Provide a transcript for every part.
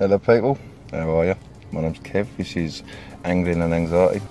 Hello people, how are you? My name's Kev, this is Angling and Anxiety.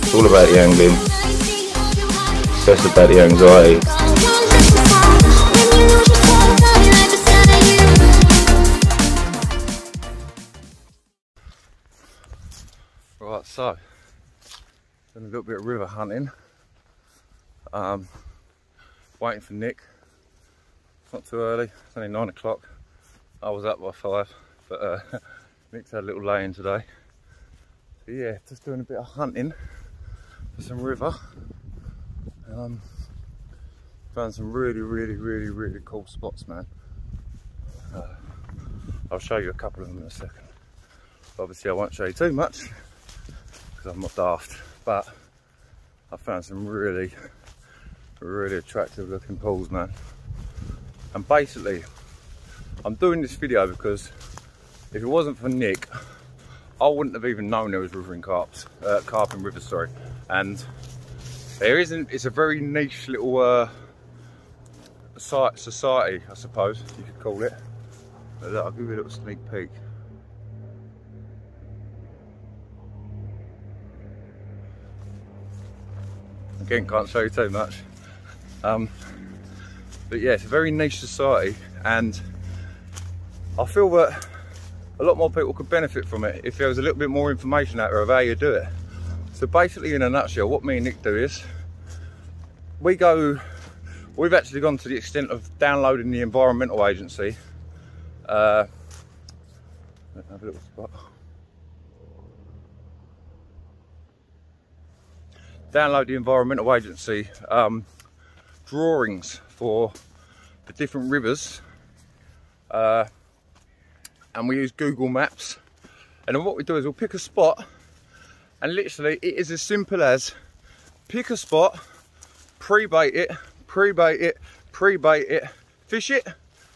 It's all about the angling, it's just about the anxiety. Right, so done a little bit of river hunting. Waiting for Nick. It's not too early. It's only 9 o'clock. I was up by 5, but Nick's had a little lay-in today. So yeah, just doing a bit of hunting for some river. Found some really cool spots, man. I'll show you a couple of them in a second. Obviously, I won't show you too much. I'm not daft, but I found some really attractive looking pools, man. And basically I'm doing this video because if it wasn't for Nick I wouldn't have even known there was carp in rivers, sorry. And there isn't, it's a very niche little society, I suppose you could call it. But look, I'll give you a little sneak peek. Again, can't show you too much, but yeah, it's a very niche society and I feel that a lot more people could benefit from it if there was a little bit more information out there of how you do it. So basically, in a nutshell, what me and Nick do is we've actually gone to the extent of downloading the Environmental Agency. Let's have a little spot. Download the Environmental Agency drawings for the different rivers, and we use Google Maps. And then what we do is we'll pick a spot, and literally it is as simple as pick a spot, pre-bait it, fish it,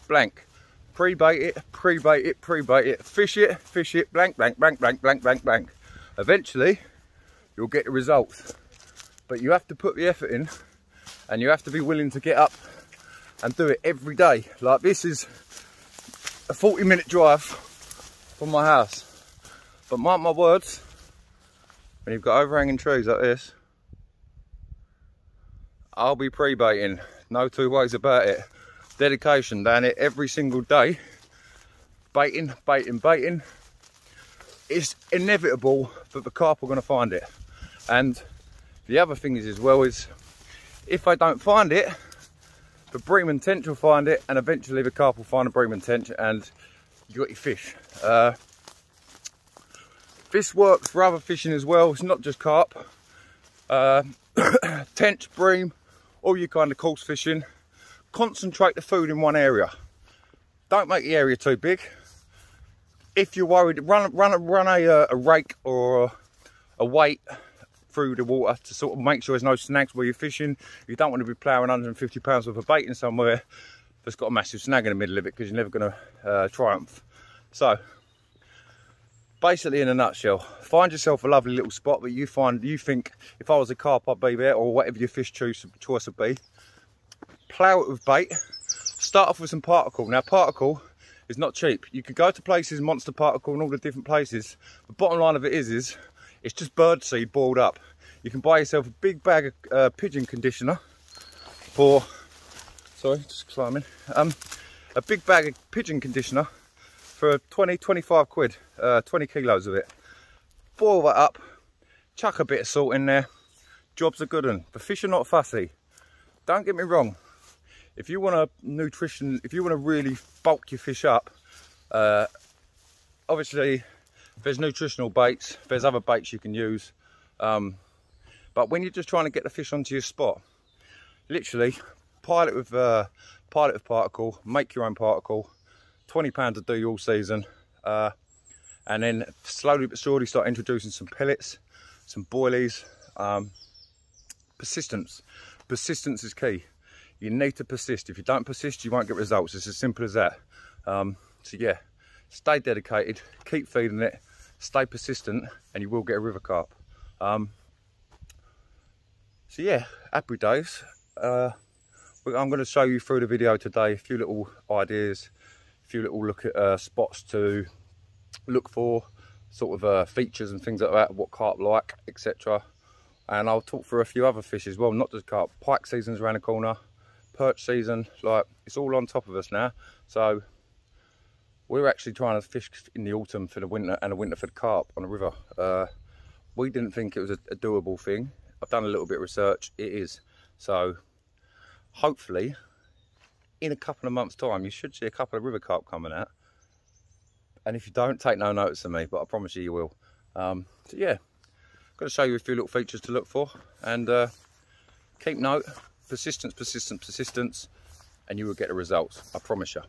blank, pre-bait it, fish it, blank. Eventually, you'll get the results. But you have to put the effort in and you have to be willing to get up and do it every day. Like, this is a 40-minute drive from my house. But mark my words, when you've got overhanging trees like this, I'll be pre-baiting, no two ways about it. Dedication down it every single day. Baiting, baiting, baiting. It's inevitable that the carp are gonna find it. And the other thing is as well is, if I don't find it, the bream and tench will find it, and eventually the carp will find a bream and tench and you got your fish. This works for other fishing as well, it's not just carp. Tench, bream, all your kind of coarse fishing. Concentrate the food in one area. Don't make the area too big. If you're worried, run a rake or a weight through the water to sort of make sure there's no snags where you're fishing. You don't want to be ploughing 150 pounds worth of bait in somewhere that's got a massive snag in the middle of it, because you're never going to triumph. So basically, in a nutshell, find yourself a lovely little spot that you think if I was a carp I'd be there, or whatever your fish choice would be. Plough it with bait. Start off with some particle. Now, particle is not cheap. You could go to places, Monster Particle and all the different places. The bottom line of it is it's just bird seed boiled up. You can buy yourself a big bag of pigeon conditioner for, sorry, just climbing, a big bag of pigeon conditioner for 20, 25 quid, 20 kilos of it. Boil that up, chuck a bit of salt in there, job's a good one. The fish are not fussy. Don't get me wrong, if you want to really bulk your fish up, obviously, there's nutritional baits, there's other baits you can use, but when you're just trying to get the fish onto your spot, literally pile it with particle, make your own particle, £20 to do you all season, and then slowly but surely start introducing some pellets, some boilies. Persistence is key. You need to persist. If you don't persist, you won't get results. It's as simple as that. So yeah, stay dedicated, keep feeding it, stay persistent, and you will get a river carp. So yeah, happy days. I'm going to show you through the video today a few little ideas, a few little look at spots to look for, sort of features and things like that, what carp like, etc. And I'll talk through a few other fish as well, not just carp. Pike season's around the corner, perch season, like it's all on top of us now. So we're actually trying to fish in the autumn for the winter and the winter for the carp on the river. We didn't think it was a doable thing. I've done a little bit of research, it is. So hopefully in a couple of months time you should see a couple of river carp coming out, and if you don't, take no notice of me, but I promise you, you will. So yeah, I'm going to show you a few little features to look for, and keep note, persistence, persistence, persistence, and you will get the results, I promise you.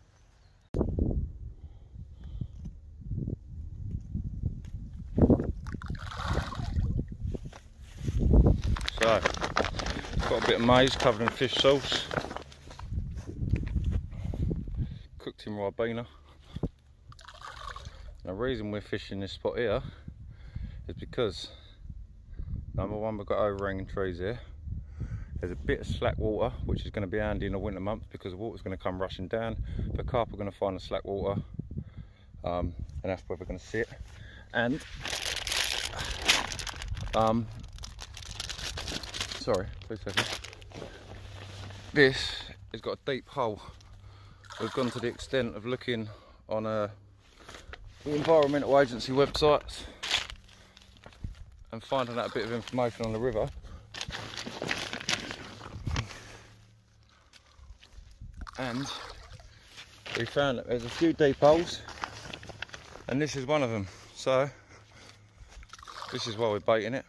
So got a bit of maize covered in fish sauce, cooked in Ribena. The reason we're fishing this spot here is because, number one, we've got overhanging trees here. There's a bit of slack water, which is going to be handy in the winter months because the water's going to come rushing down. The carp are going to find the slack water, and that's where we're going to sit. And sorry, 2 seconds. This has got a deep hole. We've gone to the extent of looking on a the Environmental Agency websites and finding out a bit of information on the river. And we found that there's a few deep holes, and this is one of them. So this is why we're baiting it.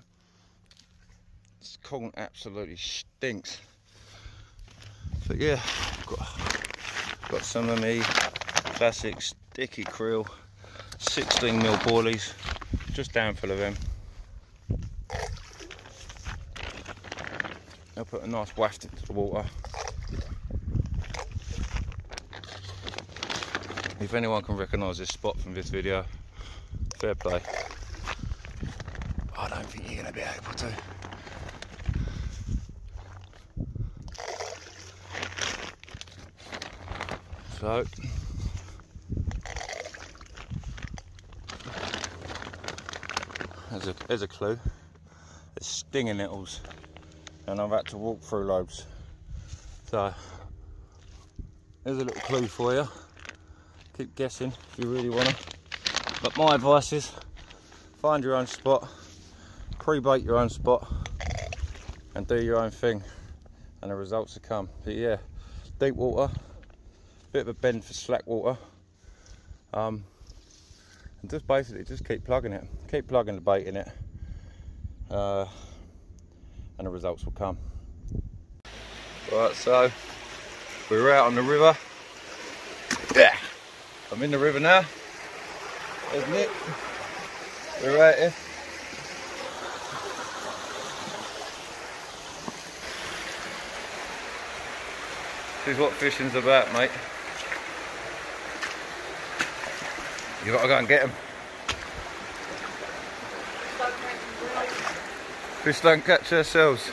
This corn absolutely stinks. But yeah, got some of me classic sticky krill. 16mm boilies, just down full of them. They'll put a nice waft into the water. If anyone can recognise this spot from this video, fair play. I don't think you're going to be able to. So there's a clue. It's stinging nettles, and I've had to walk through loads. So there's a little clue for you. Keep guessing if you really want to. But my advice is find your own spot, pre-bait your own spot, and do your own thing, and the results will come. But yeah, deep water, bit of a bend for slack water. And just basically just keep plugging it, keep plugging the bait in it, and the results will come. Right, so we're out on the river. Yeah, I'm in the river now. There's Nick. We're out here. This is what fishing's about, mate. You've got to go and get them. Fish don't catch ourselves.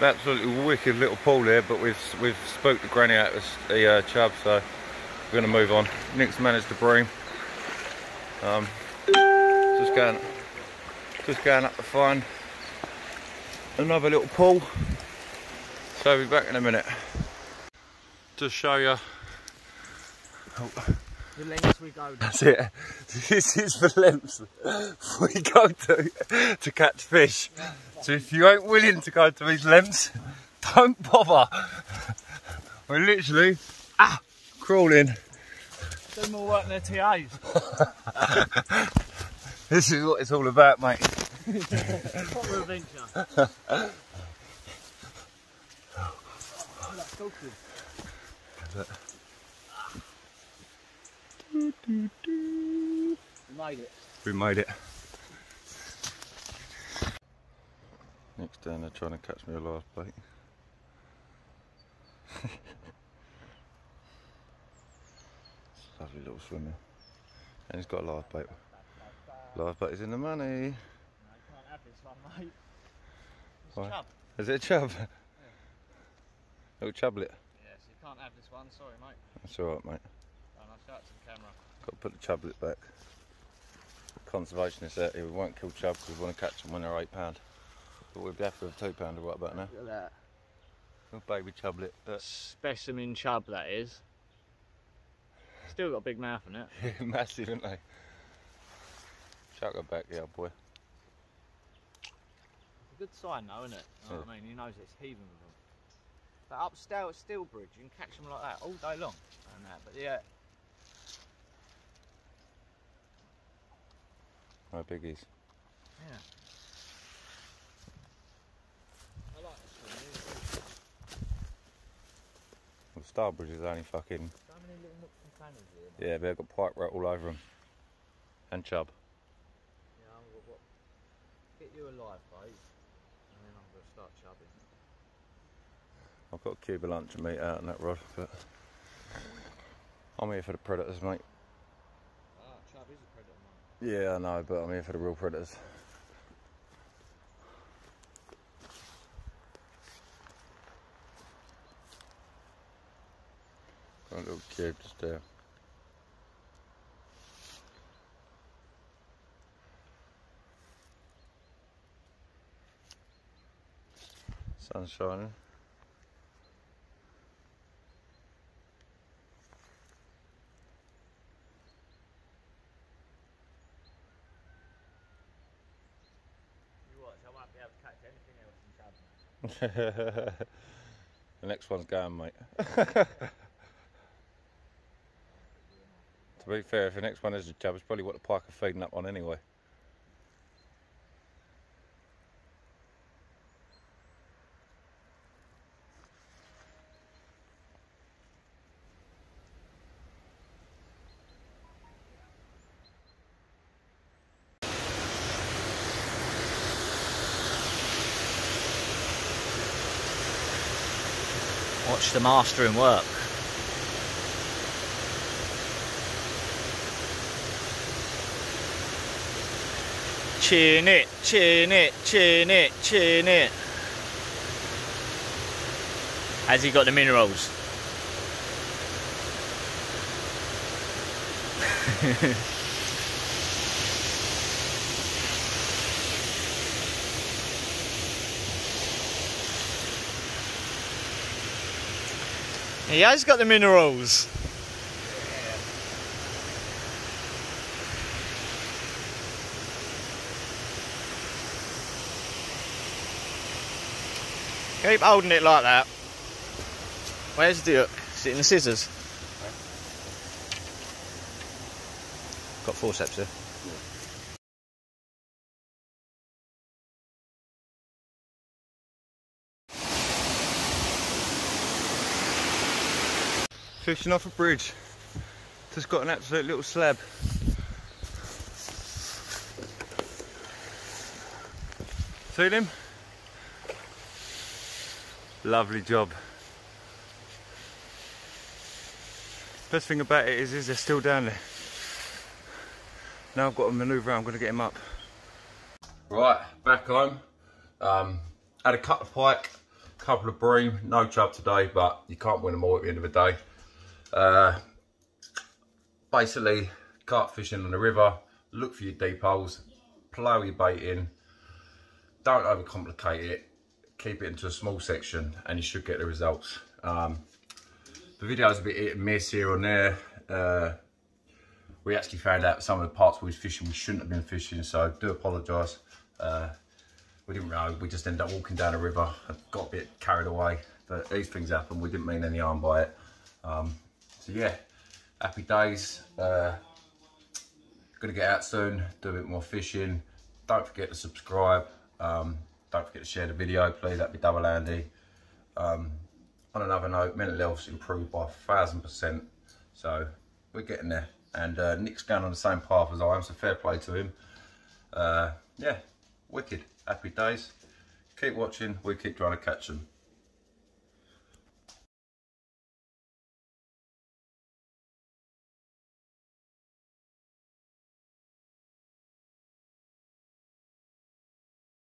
Absolutely wicked little pool here, but we've spooked the granny out of the chub, so we're going to move on. Nick's managed the bream. Just going up to find another little pool. So we'll be back in a minute. Just show you. Oh. The lengths we go to. That's it. This is the lengths we go to catch fish. So if you ain't willing to go to these lengths, don't bother. We're literally crawling. Doing more work than their TAs. This is what it's all about, mate. Proper adventure. Let's go to. We made it. We made it. Nick's down there trying to catch me a live bait. Lovely little swimmer. And he's got a live bait. Live butt is in the money. No, you can't have this one, mate. It's a chub. Is it a chub? Yeah. Little Chublett. Yeah, so you can't have this one, sorry mate. That's alright mate. And I'll shout to the camera. Got to put the Chublett back. Conservationists out here, we won't kill chub because we want to catch them when they're £8. But we'd be happy with a £2 right about now. Look at that. Little baby Chublett. Specimen chub that is. Still got a big mouth in it. Yeah, massive, haven't they? Chuck her back, the old boy. It's a good sign though, isn't it? You know what I mean? He knows it's heaving with them. But up Starbridge, you can catch them like that all day long. And that, but yeah. No biggies. Yeah. I like this one. Well, Starbridge is only fucking... So many little nooks and crannies here. Yeah, they've got pike right all over them. And chub. Yeah, I'm going to get you alive, babe. And then I'm going to start chubbing. I've got a cube of lunch and meat out on that rod, but... I'm here for the predators, mate. Ah, chub is a predator. Yeah, I know, but I'm here for the real predators. Got a little cube just there. Sun's shining. The next one's going, mate. To be fair, if the next one is a chub, it's probably what the pike are feeding up on anyway. Watch the master in work. Chin it, chin it, chin it, chin it. Has he got the minerals? He has got the minerals. Yeah. Keep holding it like that. Where's the hook? Is it in the scissors? Got forceps here. Fishing off a bridge, just got an absolute little slab. See him? Lovely job. Best thing about it is they're still down there. Now I've got to manoeuvre, I'm going to get him up. Right, back home. Had a couple of pike, a couple of bream, no chub today, but you can't win them all at the end of the day. Basically carp fishing on the river, look for your deep holes, plow your bait in, don't overcomplicate it, keep it into a small section and you should get the results. The video is a bit hit and miss here and there. We actually found out some of the parts we was fishing we shouldn't have been fishing, so I do apologise. We didn't know, we just ended up walking down the river, got a bit carried away, but these things happen, we didn't mean any harm by it. So yeah, happy days. Gonna get out soon, do a bit more fishing. Don't forget to subscribe. Don't forget to share the video, please. That'd be double handy. On another note, mental health's improved by 1000%. So we're getting there. And Nick's going on the same path as I am, so fair play to him. Yeah, wicked. Happy days. Keep watching. We keep trying to catch them.